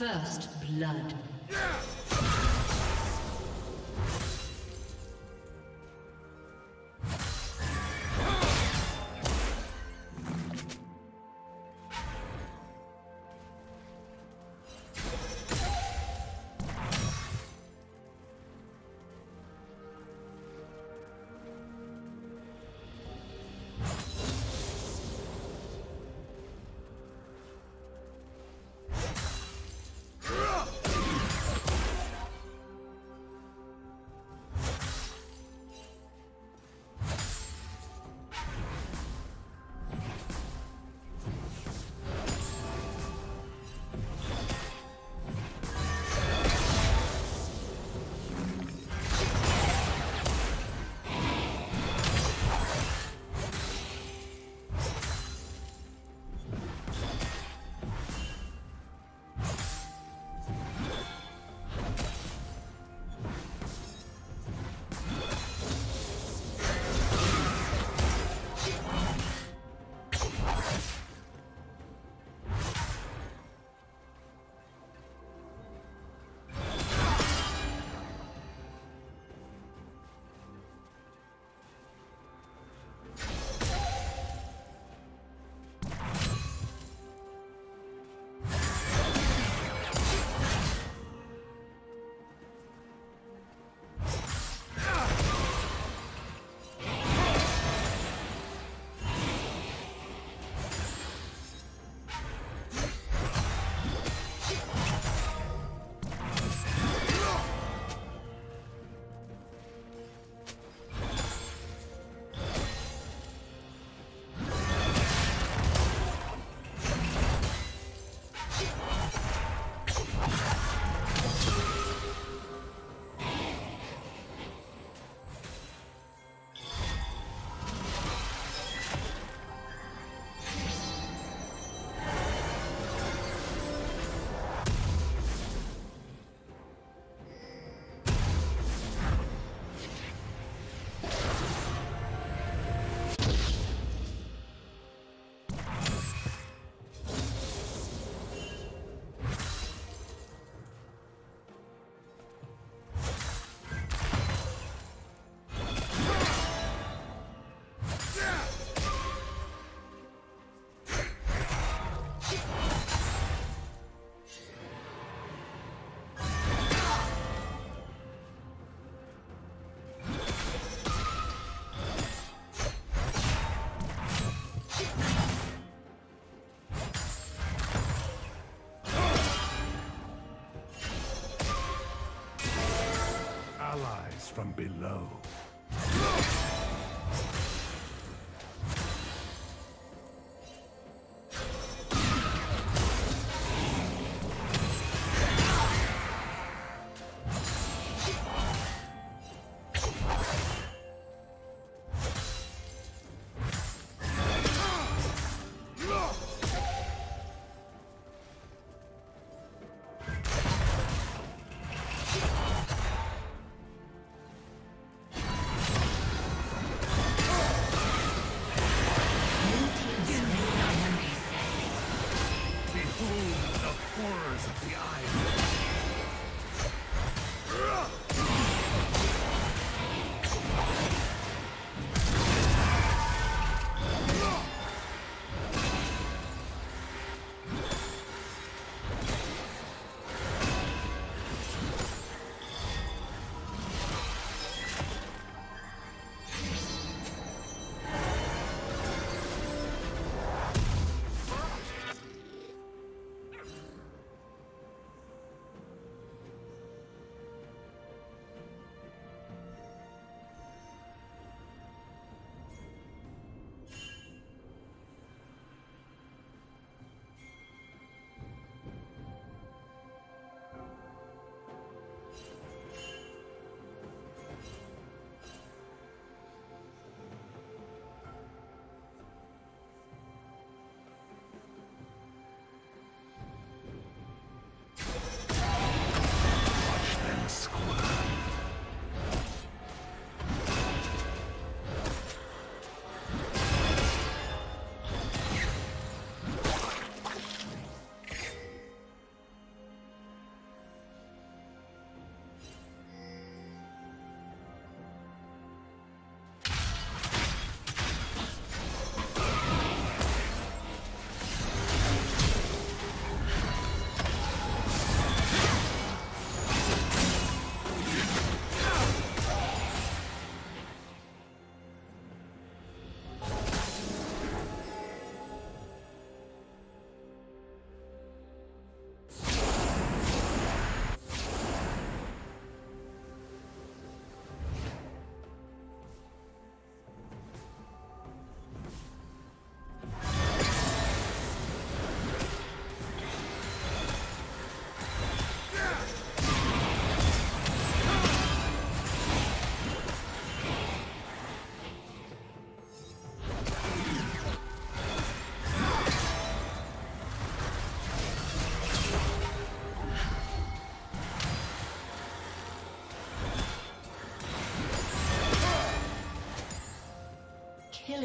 First blood. From below.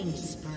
Killing spree.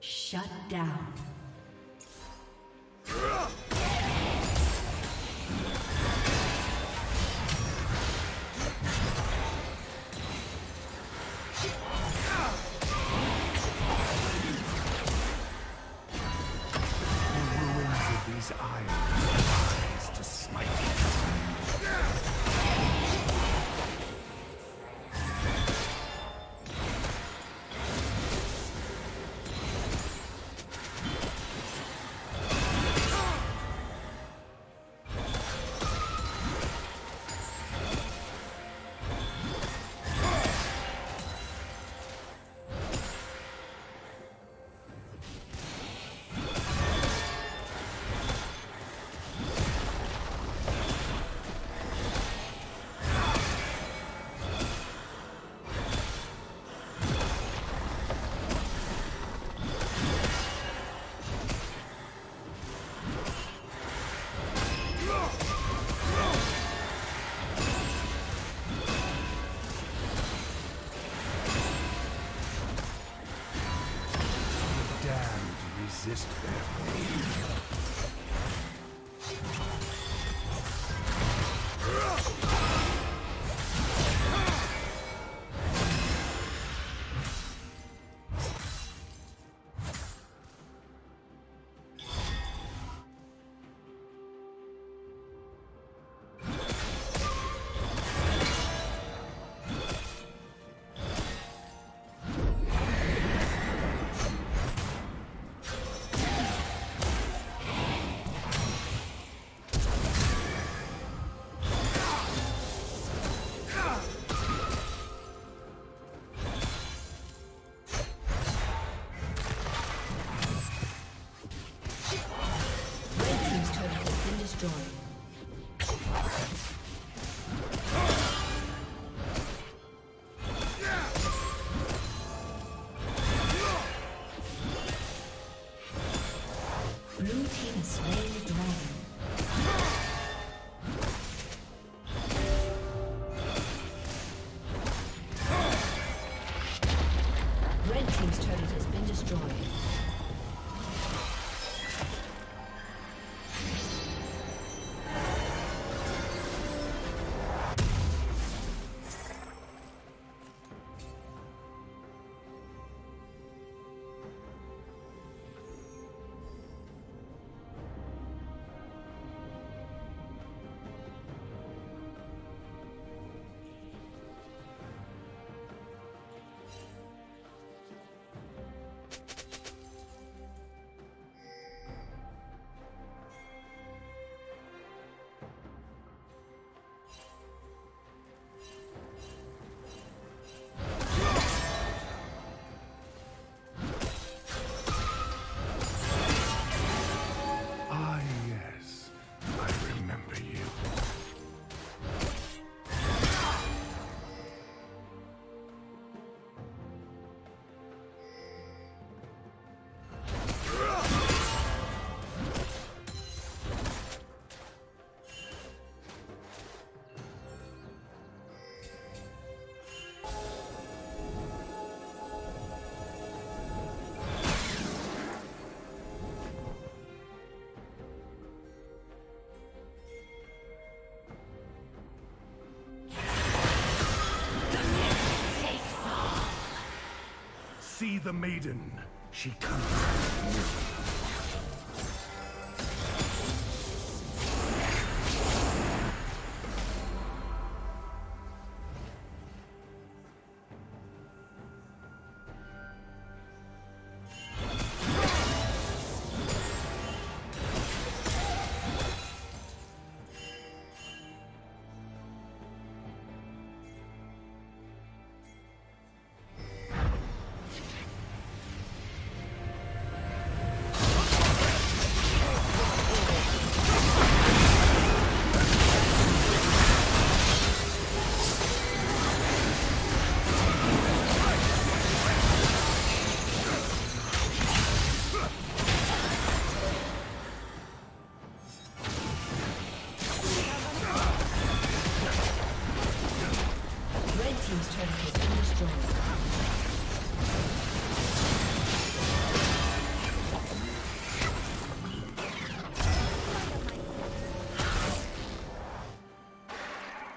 Shut down. Resist their fate. the maiden. She comes.